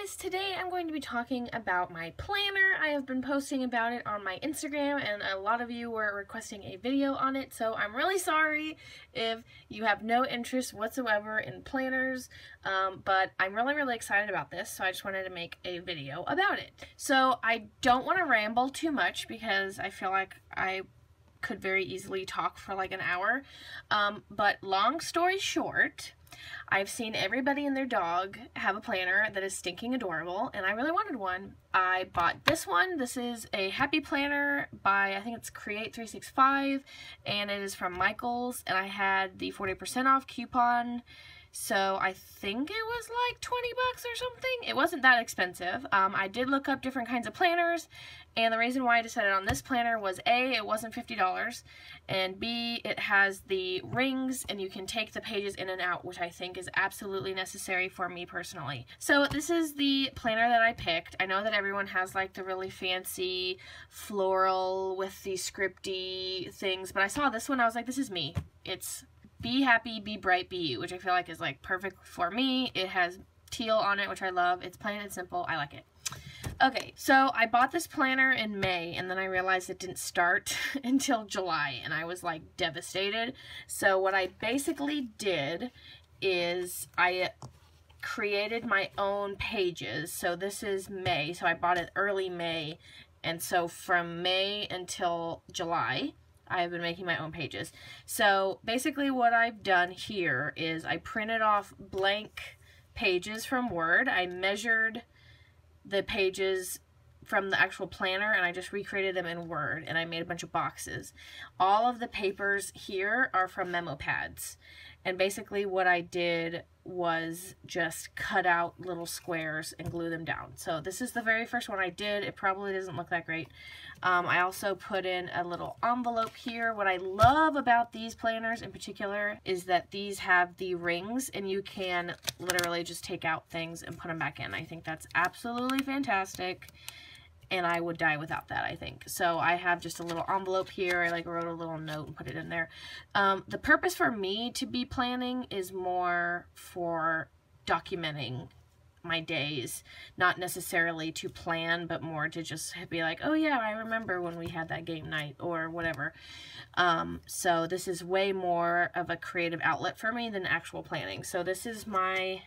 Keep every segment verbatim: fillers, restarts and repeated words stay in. guys, today I'm going to be talking about my planner. I have been posting about it on my Instagram and a lot of you were requesting a video on it, so I'm really sorry if you have no interest whatsoever in planners, um, but I'm really really excited about this, so I just wanted to make a video about it. So I don't want to ramble too much because I feel like I could very easily talk for like an hour, um, but long story short, I've seen everybody and their dog have a planner that is stinking adorable, and I really wanted one. I bought this one. This is a Happy Planner by, I think it's Create three sixty-five, and it is from Michael's, and I had the forty percent off coupon, so I think it was like twenty bucks or something. It wasn't that expensive. Um, I did look up different kinds of planners, and the reason why I decided on this planner was A, it wasn't fifty dollars, and B, it has the rings and you can take the pages in and out, which I think is absolutely necessary for me personally. So this is the planner that I picked. I know that everyone has like the really fancy floral with the scripty things, but I saw this one, I was like, this is me. It's Be Happy, Be Bright, Be You, which I feel like is like perfect for me. It has teal on it, which I love. It's plain and simple. I like it. Okay, so I bought this planner in May, and then I realized it didn't start until July, and I was like devastated. So what I basically did is I created my own pages. So this is May, so I bought it early May, and so from May until July, I have been making my own pages. So basically what I've done here is I printed off blank pages from Word. I measured the pages from the actual planner and I just recreated them in Word, and I made a bunch of boxes. All of the papers here are from memo pads. And basically what I did was just cut out little squares and glue them down. So this is the very first one I did. It probably doesn't look that great. Um, I also put in a little envelope here. What I love about these planners in particular is that these have the rings and you can literally just take out things and put them back in. I think that's absolutely fantastic. And I would die without that, I think. So I have just a little envelope here. I like wrote a little note and put it in there. Um, the purpose for me to be planning is more for documenting my days, not necessarily to plan, but more to just be like, oh yeah, I remember when we had that game night or whatever. Um, so this is way more of a creative outlet for me than actual planning. So this is my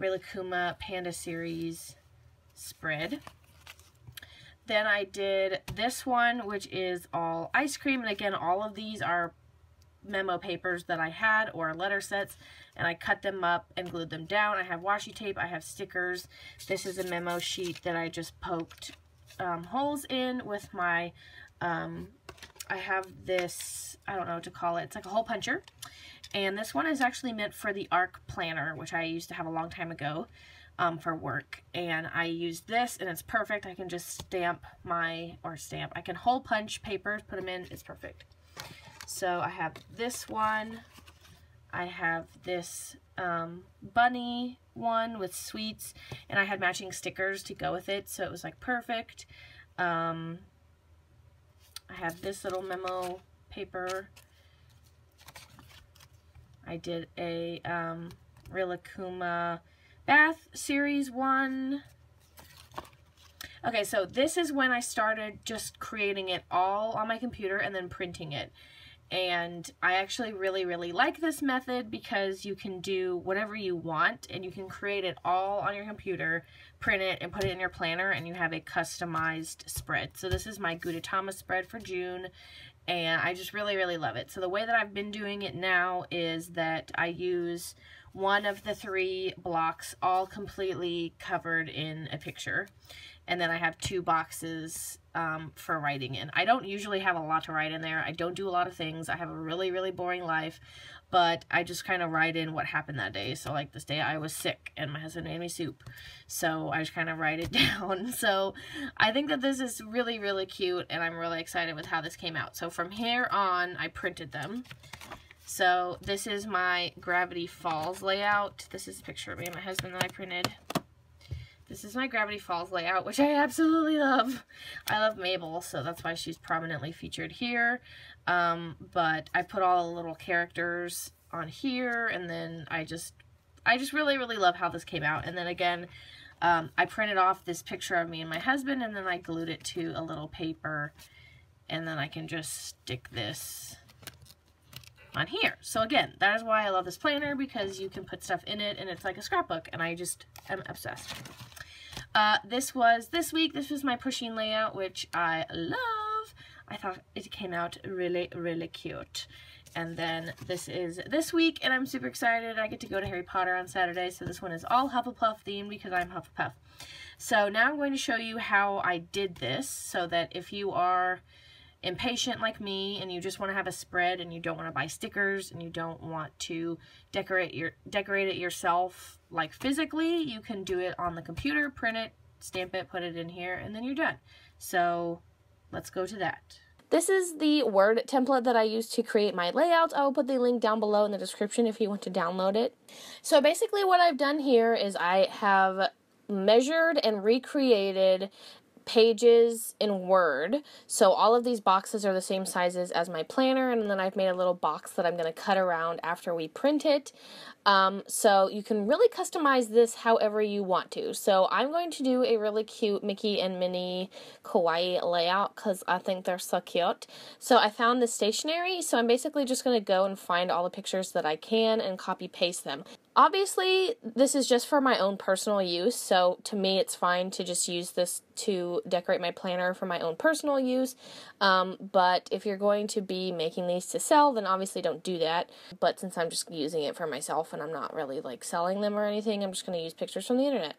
Rilakkuma Panda Series spread. Then I did this one, which is all ice cream, and again, all of these are memo papers that I had or letter sets, and I cut them up and glued them down. I have washi tape, I have stickers. This is a memo sheet that I just poked um, holes in with my, um, I have this, I don't know what to call it, it's like a hole puncher, and this one is actually meant for the ARC planner, which I used to have a long time ago. Um, for work, and I use this and it's perfect. I can just stamp my or stamp I can hole punch papers, put them in, it's perfect. So I have this one, I have this um, bunny one with sweets, and I had matching stickers to go with it, so it was like perfect. um, I have this little memo paper. I did a um, Rilakkuma Bath Series one. Okay, so this is when I started just creating it all on my computer and then printing it. And I actually really, really like this method because you can do whatever you want and you can create it all on your computer, print it, and put it in your planner, and you have a customized spread. So this is my Gudetama spread for June, and I just really, really love it. So the way that I've been doing it now is that I use one of the three blocks all completely covered in a picture, and then I have two boxes um, for writing in. I don't usually have a lot to write in there. I don't do a lot of things. I have a really really boring life, but I just kind of write in what happened that day. So like this day I was sick and my husband made me soup, so I just kind of write it down. So I think that this is really really cute, and I'm really excited with how this came out. So from here on I printed them. So this is my Gravity Falls layout. This is a picture of me and my husband that I printed. This is my Gravity Falls layout, which I absolutely love. I love Mabel, so that's why she's prominently featured here. Um, but I put all the little characters on here, and then I just, I just really, really love how this came out. And then again, Um, I printed off this picture of me and my husband, and then I glued it to a little paper, and then I can just stick this on here. So again, that is why I love this planner, because you can put stuff in it and it's like a scrapbook, and I just am obsessed. Uh, this was this week. This was my pushing layout, which I love. I thought it came out really, really cute. And then this is this week, and I'm super excited. I get to go to Harry Potter on Saturday, so this one is all Hufflepuff themed because I'm Hufflepuff. So now I'm going to show you how I did this, so that if you are impatient like me and you just want to have a spread and you don't want to buy stickers and you don't want to decorate your decorate it yourself like physically, you can do it on the computer, print it, stamp it, put it in here, and then you're done. So let's go to that. This is the Word template that I used to create my layouts. I will put the link down below in the description if you want to download it. So basically what I've done here is I have measured and recreated pages in Word. So all of these boxes are the same sizes as my planner, and then I've made a little box that I'm going to cut around after we print it. Um, so you can really customize this however you want to. So I'm going to do a really cute Mickey and Minnie kawaii layout because I think they're so cute. So I found this stationery, so I'm basically just going to go and find all the pictures that I can and copy paste them. Obviously, this is just for my own personal use, so to me it's fine to just use this to decorate my planner for my own personal use, um, but if you're going to be making these to sell, then obviously don't do that. But since I'm just using it for myself and I'm not really like selling them or anything, I'm just going to use pictures from the internet.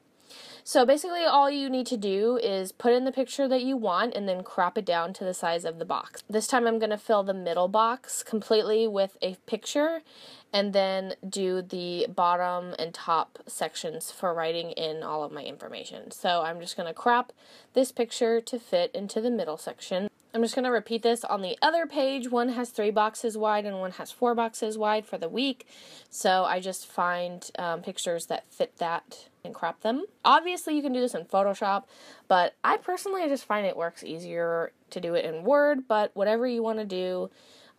So basically all you need to do is put in the picture that you want and then crop it down to the size of the box. This time I'm going to fill the middle box completely with a picture and then do the bottom and top sections for writing in all of my information. So I'm just going to crop this picture to fit into the middle section. I'm just going to repeat this on the other page. One has three boxes wide and one has four boxes wide for the week. So I just find um, pictures that fit that and crop them. Obviously you can do this in Photoshop, but I personally just find it works easier to do it in Word, but whatever you want to do,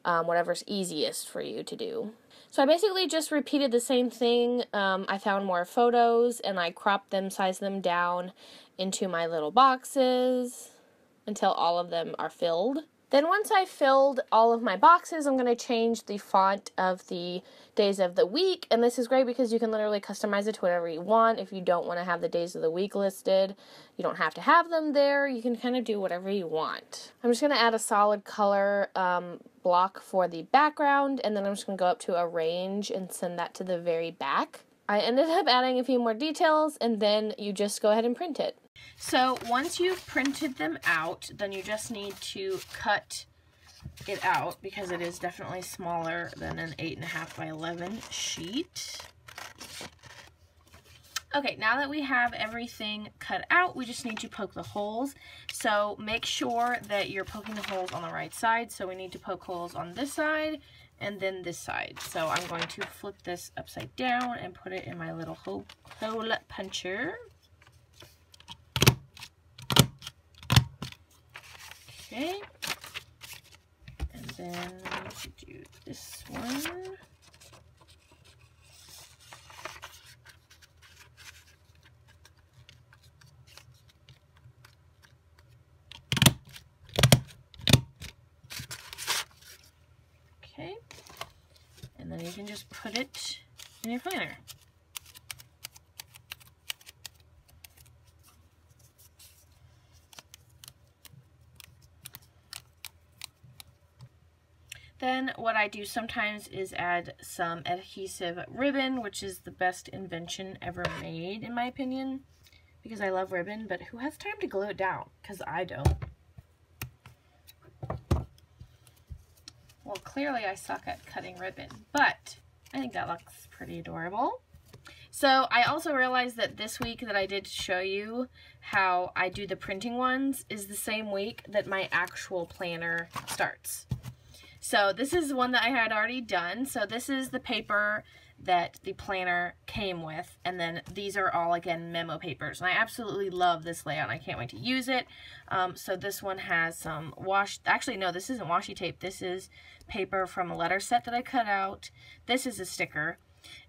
um, whatever's easiest for you to do. So I basically just repeated the same thing. Um, I found more photos and I cropped them, sized them down into my little boxes until all of them are filled. Then once I filled all of my boxes, I'm going to change the font of the days of the week, and this is great because you can literally customize it to whatever you want. If you don't want to have the days of the week listed, you don't have to have them there. You can kind of do whatever you want. I'm just going to add a solid color um, block for the background, and then I'm just going to go up to arrange and send that to the very back. I ended up adding a few more details, and then you just go ahead and print it. So once you've printed them out, then you just need to cut it out because it is definitely smaller than an eight and a half by eleven sheet. Okay, now that we have everything cut out, we just need to poke the holes. So make sure that you're poking the holes on the right side. So we need to poke holes on this side and then this side. So I'm going to flip this upside down and put it in my little hole, hole puncher. Okay, and then do this one. Okay, and then you can just put it in your planner. Then what I do sometimes is add some adhesive ribbon, which is the best invention ever made, in my opinion, because I love ribbon, but who has time to glue it down? Because I don't. Well, clearly I suck at cutting ribbon, but I think that looks pretty adorable. So I also realized that this week that I did show you how I do the printing ones is the same week that my actual planner starts. So this is one that I had already done. So this is the paper that the planner came with, and then these are all, again, memo papers. And I absolutely love this layout. I can't wait to use it. Um, so this one has some washi, actually no, this isn't washi tape. This is paper from a letter set that I cut out. This is a sticker.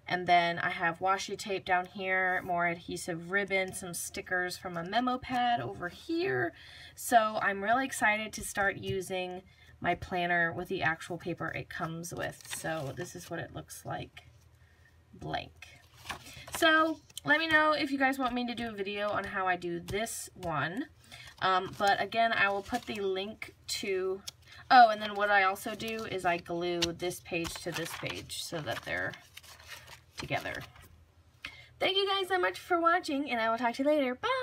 And then I have washi tape down here, more adhesive ribbon, some stickers from a memo pad over here. So I'm really excited to start using my planner with the actual paper it comes with. So this is what it looks like, blank. So let me know if you guys want me to do a video on how I do this one. Um, but again, I will put the link to, oh, and then what I also do is I glue this page to this page so that they're together. Thank you guys so much for watching, and I will talk to you later. Bye!